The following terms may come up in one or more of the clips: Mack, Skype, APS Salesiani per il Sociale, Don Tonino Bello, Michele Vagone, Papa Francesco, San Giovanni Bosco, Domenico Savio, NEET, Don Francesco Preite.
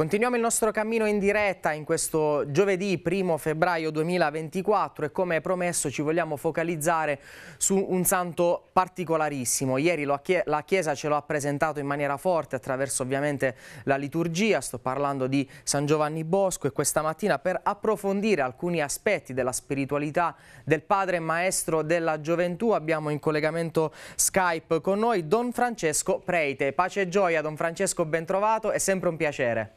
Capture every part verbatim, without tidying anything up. Continuiamo il nostro cammino in diretta in questo giovedì primo febbraio duemilaventiquattro e come promesso ci vogliamo focalizzare su un santo particolarissimo. Ieri la Chiesa ce lo ha presentato in maniera forte attraverso ovviamente la liturgia, sto parlando di San Giovanni Bosco, e questa mattina per approfondire alcuni aspetti della spiritualità del padre e maestro della gioventù abbiamo in collegamento Skype con noi Don Francesco Preite. Pace e gioia Don Francesco, ben trovato, è sempre un piacere.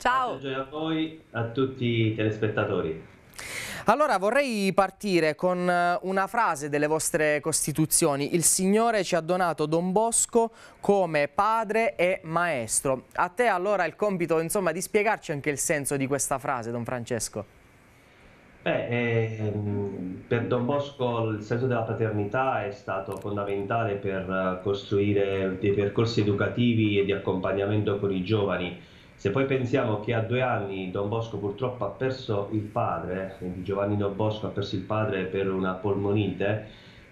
Ciao. Buongiorno a voi, a tutti i telespettatori. Allora vorrei partire con una frase delle vostre costituzioni. Il Signore ci ha donato Don Bosco come padre e maestro. A te allora il compito, insomma, di spiegarci anche il senso di questa frase, Don Francesco. Beh, eh, per Don Bosco il senso della paternità è stato fondamentale per costruire dei percorsi educativi e di accompagnamento con i giovani. Se poi pensiamo che a due anni Don Bosco purtroppo ha perso il padre, quindi Giovanni Don Bosco ha perso il padre per una polmonite,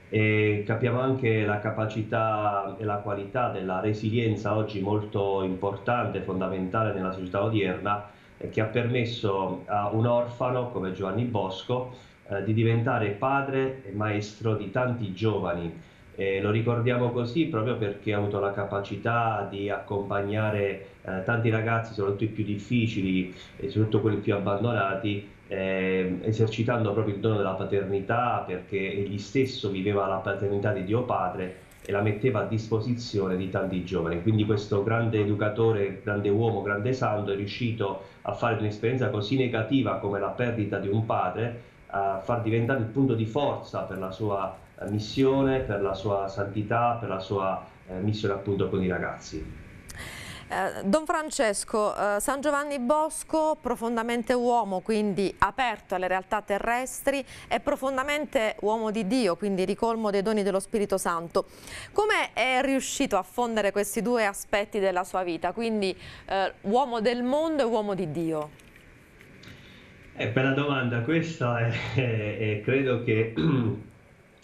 e capiamo anche la capacità e la qualità della resilienza oggi molto importante, fondamentale nella società odierna, che ha permesso a un orfano come Giovanni Bosco eh, di diventare padre e maestro di tanti giovani. Eh, lo ricordiamo così proprio perché ha avuto la capacità di accompagnare eh, tanti ragazzi, soprattutto i più difficili e soprattutto quelli più abbandonati, eh, esercitando proprio il dono della paternità, perché egli stesso viveva la paternità di Dio Padre e la metteva a disposizione di tanti giovani. Quindi questo grande educatore, grande uomo, grande santo è riuscito a fare di un'esperienza così negativa come la perdita di un padre a far diventare il punto di forza per la sua missione, per la sua santità, per la sua eh, missione appunto con i ragazzi. Eh, Don Francesco, eh, San Giovanni Bosco profondamente uomo, quindi aperto alle realtà terrestri, e profondamente uomo di Dio, quindi ricolmo dei doni dello Spirito Santo. Come è riuscito a fondere questi due aspetti della sua vita, quindi eh, uomo del mondo e uomo di Dio? Eh, bella domanda questa, è, è, è, credo che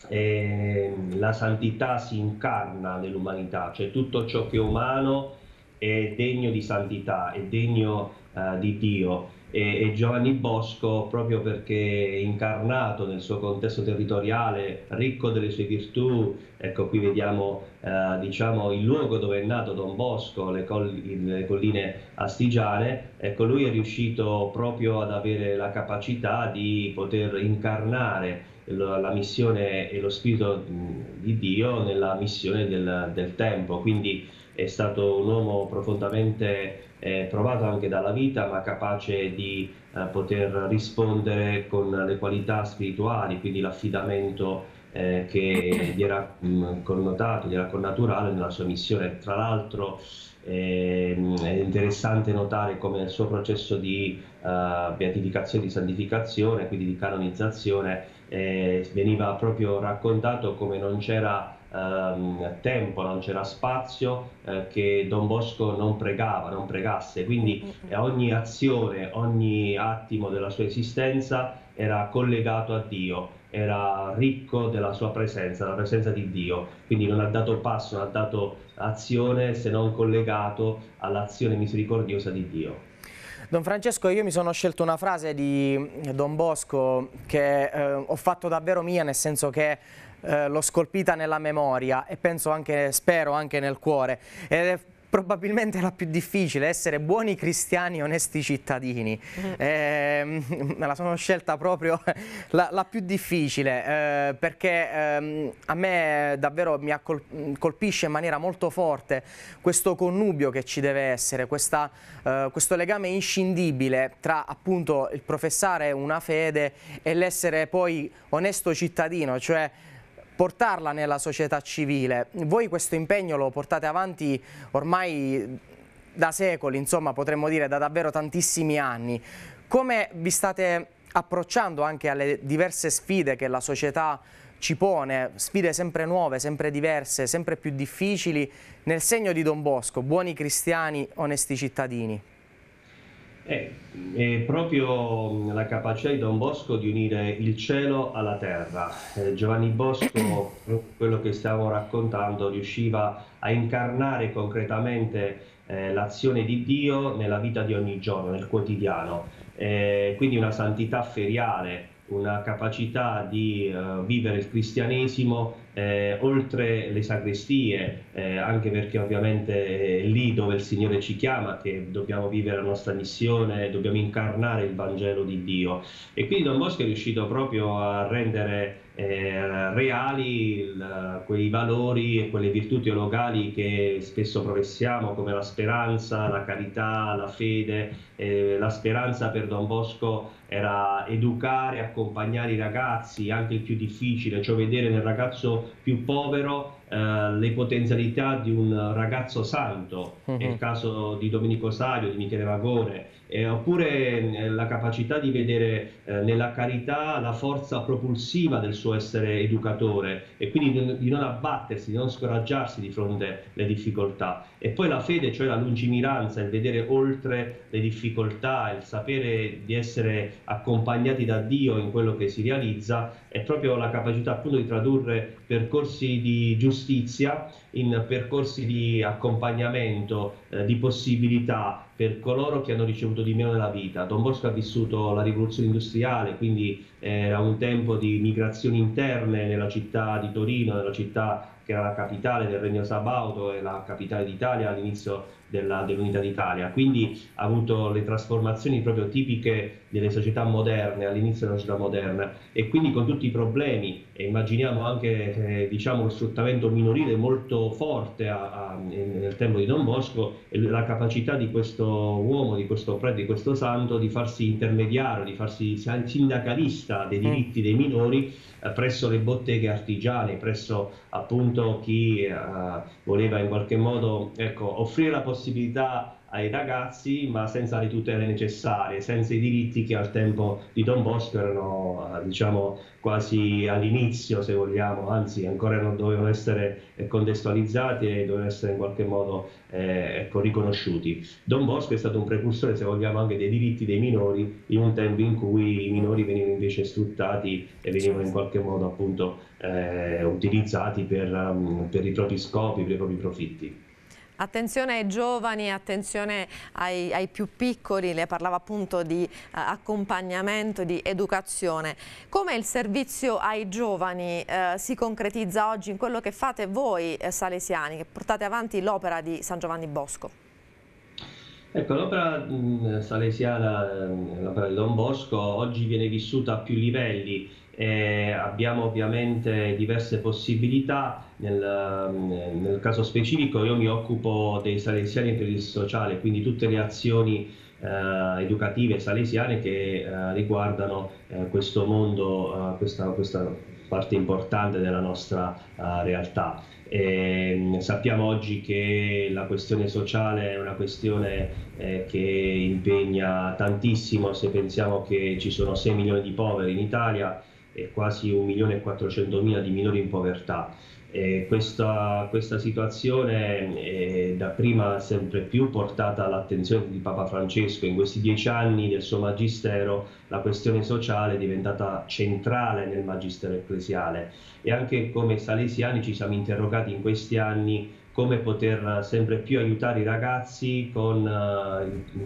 E la santità si incarna nell'umanità, cioè tutto ciò che è umano è degno di santità, è degno uh, di Dio, e, e Giovanni Bosco, proprio perché incarnato nel suo contesto territoriale, ricco delle sue virtù, ecco qui vediamo uh, diciamo il luogo dove è nato Don Bosco, le, colli, le colline astigiane, ecco lui è riuscito proprio ad avere la capacità di poter incarnare la missione e lo spirito di Dio nella missione del, del tempo. Quindi è stato un uomo profondamente eh, provato anche dalla vita, ma capace di eh, poter rispondere con le qualità spirituali, quindi l'affidamento eh, che gli era mh, connotato, gli era connaturale nella sua missione. Tra l'altro eh, è interessante notare come il suo processo di eh, beatificazione, di santificazione, quindi di canonizzazione, Eh, veniva proprio raccontato come non c'era ehm, tempo, non c'era spazio eh, che Don Bosco non pregava, non pregasse, quindi eh, ogni azione, ogni attimo della sua esistenza era collegato a Dio, era ricco della sua presenza, la presenza di Dio, quindi non ha dato passo, non ha dato azione se non collegato all'azione misericordiosa di Dio. Don Francesco, io mi sono scelto una frase di Don Bosco che eh, ho fatto davvero mia, nel senso che eh, l'ho scolpita nella memoria e penso anche, spero anche nel cuore. Ed è probabilmente la più difficile: essere buoni cristiani, onesti cittadini. Mm. Eh, me la sono scelta proprio la, la più difficile eh, perché ehm, a me davvero mi col colpisce in maniera molto forte questo connubio che ci deve essere, questa, eh, questo legame inscindibile tra appunto il professare una fede e l'essere poi onesto cittadino, cioè portarla nella società civile. Voi questo impegno lo portate avanti ormai da secoli, insomma potremmo dire da davvero tantissimi anni. Come vi state approcciando anche alle diverse sfide che la società ci pone, sfide sempre nuove, sempre diverse, sempre più difficili, nel segno di Don Bosco, buoni cristiani, onesti cittadini? È, è proprio la capacità di Don Bosco di unire il cielo alla terra. Eh, Giovanni Bosco, quello che stiamo raccontando, riusciva a incarnare concretamente eh, l'azione di Dio nella vita di ogni giorno, nel quotidiano, eh, quindi una santità feriale, una capacità di uh, vivere il cristianesimo eh, oltre le sacrestie, eh, anche perché ovviamente è lì dove il Signore ci chiama, che dobbiamo vivere la nostra missione, dobbiamo incarnare il Vangelo di Dio. E quindi Don Bosco è riuscito proprio a rendere eh, reali il, quei valori e quelle virtù teologali che spesso professiamo, come la speranza, la carità, la fede. Eh, la speranza per Don Bosco era educare, accompagnare i ragazzi, anche il più difficile, cioè vedere nel ragazzo più povero eh, le potenzialità di un ragazzo santo, mm-hmm. È il caso di Domenico Savio, di Michele Vagone, eh, oppure eh, la capacità di vedere eh, nella carità la forza propulsiva del suo essere educatore, e quindi di non abbattersi, di non scoraggiarsi di fronte alle difficoltà. E poi la fede, cioè la lungimiranza, il vedere oltre le difficoltà, il sapere di essere accompagnati da Dio in quello che si realizza, è proprio la capacità appunto di tradurre percorsi di giustizia in percorsi di accompagnamento, eh, di possibilità per coloro che hanno ricevuto di meno nella vita. Don Bosco ha vissuto la rivoluzione industriale, quindi era un tempo di migrazioni interne nella città di Torino, nella città che era la capitale del Regno Sabaudo e la capitale d'Italia all'inizio dell'Unità d'Italia, quindi ha avuto le trasformazioni proprio tipiche delle società moderne, all'inizio della società moderna, e quindi con tutti i problemi, e immaginiamo anche eh, diciamo lo sfruttamento minorile molto forte a, a, nel tempo di Don Bosco, e la capacità di questo uomo, di questo prete, di questo santo di farsi intermediario, di farsi sindacalista dei diritti dei minori eh, presso le botteghe artigiane, presso appunto chi eh, voleva in qualche modo, ecco, offrire la possibilità ai ragazzi, ma senza le tutele necessarie, senza i diritti che al tempo di Don Bosco erano, diciamo, quasi all'inizio, se vogliamo, anzi ancora non dovevano essere contestualizzati e dovevano essere in qualche modo eh, ecco, riconosciuti. Don Bosco è stato un precursore, se vogliamo, anche dei diritti dei minori, in un tempo in cui i minori venivano invece sfruttati e venivano in qualche modo appunto eh, utilizzati per, um, per i propri scopi, per i propri profitti. Attenzione ai giovani, attenzione ai, ai più piccoli, le parlava appunto di eh, accompagnamento, di educazione. Come il servizio ai giovani eh, si concretizza oggi in quello che fate voi eh, salesiani, che portate avanti l'opera di San Giovanni Bosco? Ecco, l'opera salesiana, l'opera di Don Bosco, oggi viene vissuta a più livelli. Eh, abbiamo ovviamente diverse possibilità. Nel, nel caso specifico io mi occupo dei salesiani per il sociale, quindi tutte le azioni eh, educative salesiane che eh, riguardano eh, questo mondo, eh, questa, questa parte importante della nostra eh, realtà. E sappiamo oggi che la questione sociale è una questione eh, che impegna tantissimo, se pensiamo che ci sono sei milioni di poveri in Italia e quasi un milione e quattrocentomila di minori in povertà. E questa, questa situazione è dapprima sempre più portata all'attenzione di Papa Francesco. In questi dieci anni del suo magistero la questione sociale è diventata centrale nel magistero ecclesiale, e anche come salesiani ci siamo interrogati in questi anni come poter sempre più aiutare i ragazzi con,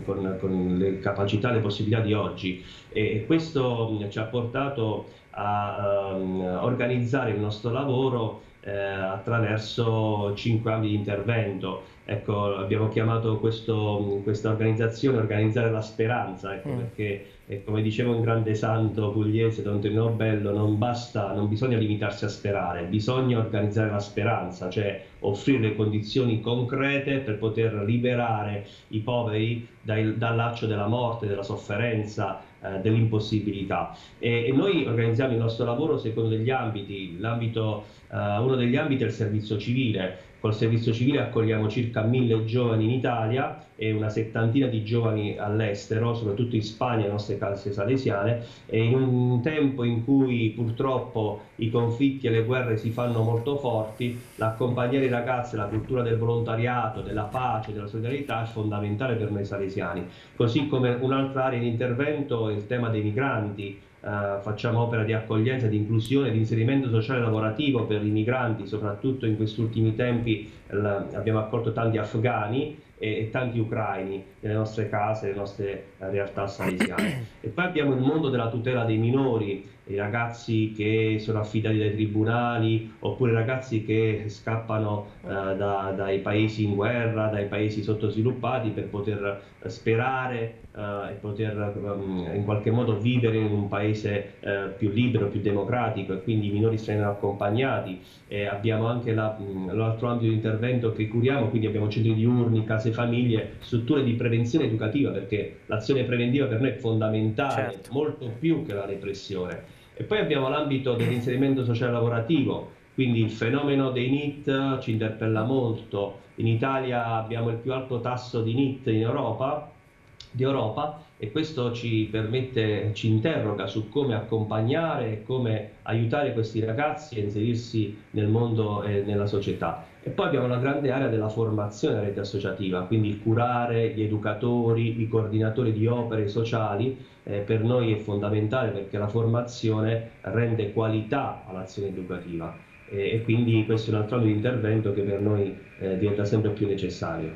con, con le capacità e le possibilità di oggi, e questo ci ha portato a um, organizzare il nostro lavoro eh, attraverso cinque ambiti di intervento. Ecco, abbiamo chiamato questo, questa organizzazione Organizzare la Speranza, ecco, mm. perché e come diceva un grande santo pugliese, Don Tonino Bello, non basta, non bisogna limitarsi a sperare, bisogna organizzare la speranza, cioè offrire le condizioni concrete per poter liberare i poveri dal, dal laccio della morte, della sofferenza, eh, dell'impossibilità. E, e noi organizziamo il nostro lavoro secondo degli ambiti. L'ambito, eh, uno degli ambiti è il servizio civile. Col servizio civile accogliamo circa mille giovani in Italia e una settantina di giovani all'estero, soprattutto in Spagna, le nostre case salesiane, e in un tempo in cui purtroppo i conflitti e le guerre si fanno molto forti, l'accompagnare i ragazzi, la cultura del volontariato, della pace, della solidarietà è fondamentale per noi salesiani. Così come un'altra area di intervento è il tema dei migranti. Uh, facciamo opera di accoglienza, di inclusione, di inserimento sociale e lavorativo per i migranti, soprattutto in questi ultimi tempi abbiamo accolto tanti afghani e, e tanti ucraini nelle nostre case, nelle nostre realtà salesiane. E poi abbiamo il mondo della tutela dei minori, i ragazzi che sono affidati dai tribunali, oppure ragazzi che scappano eh, da, dai paesi in guerra, dai paesi sottosviluppati, per poter sperare eh, e poter um, in qualche modo vivere in un paese eh, più libero, più democratico, e quindi i minori stranieri accompagnati. E abbiamo anche l'altro la, ambito di intervento che curiamo, quindi abbiamo centri diurni, case famiglie, strutture di prevenzione educativa, perché l'azione preventiva per noi è fondamentale, certo, molto più che la repressione. E poi abbiamo l'ambito dell'inserimento sociale lavorativo, quindi il fenomeno dei NEET ci interpella molto. In Italia abbiamo il più alto tasso di NEET in Europa, di Europa, e questo ci permette, ci interroga su come accompagnare e come aiutare questi ragazzi a inserirsi nel mondo e nella società. E poi abbiamo la grande area della formazione della rete associativa, quindi il curare gli educatori, i coordinatori di opere sociali. Eh, per noi è fondamentale, perché la formazione rende qualità all'azione educativa, eh, e quindi questo è un altro ambito di intervento che per noi eh, diventa sempre più necessario.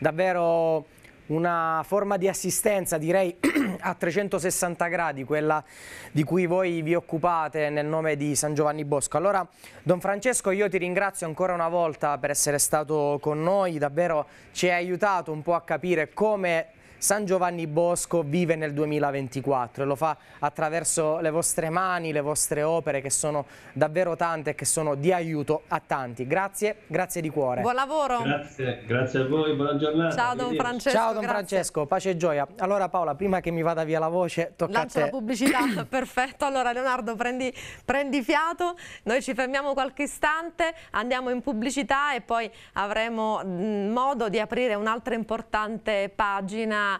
Davvero una forma di assistenza, direi, a trecentosessanta gradi, quella di cui voi vi occupate nel nome di San Giovanni Bosco. Allora, Don Francesco, io ti ringrazio ancora una volta per essere stato con noi, davvero ci hai aiutato un po' a capire come San Giovanni Bosco vive nel duemilaventiquattro, e lo fa attraverso le vostre mani, le vostre opere, che sono davvero tante e che sono di aiuto a tanti. Grazie, grazie di cuore. Buon lavoro. Grazie, grazie a voi, buona giornata. Ciao Don Francesco. Ciao Don Francesco, pace e gioia. Allora Paola, prima che mi vada via la voce, tocca Lancio a te. Lancio la pubblicità, perfetto. Allora Leonardo, prendi, prendi fiato, noi ci fermiamo qualche istante, andiamo in pubblicità e poi avremo modo di aprire un'altra importante pagina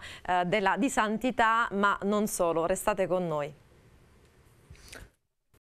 Della, di santità, ma non solo. Restate con noi.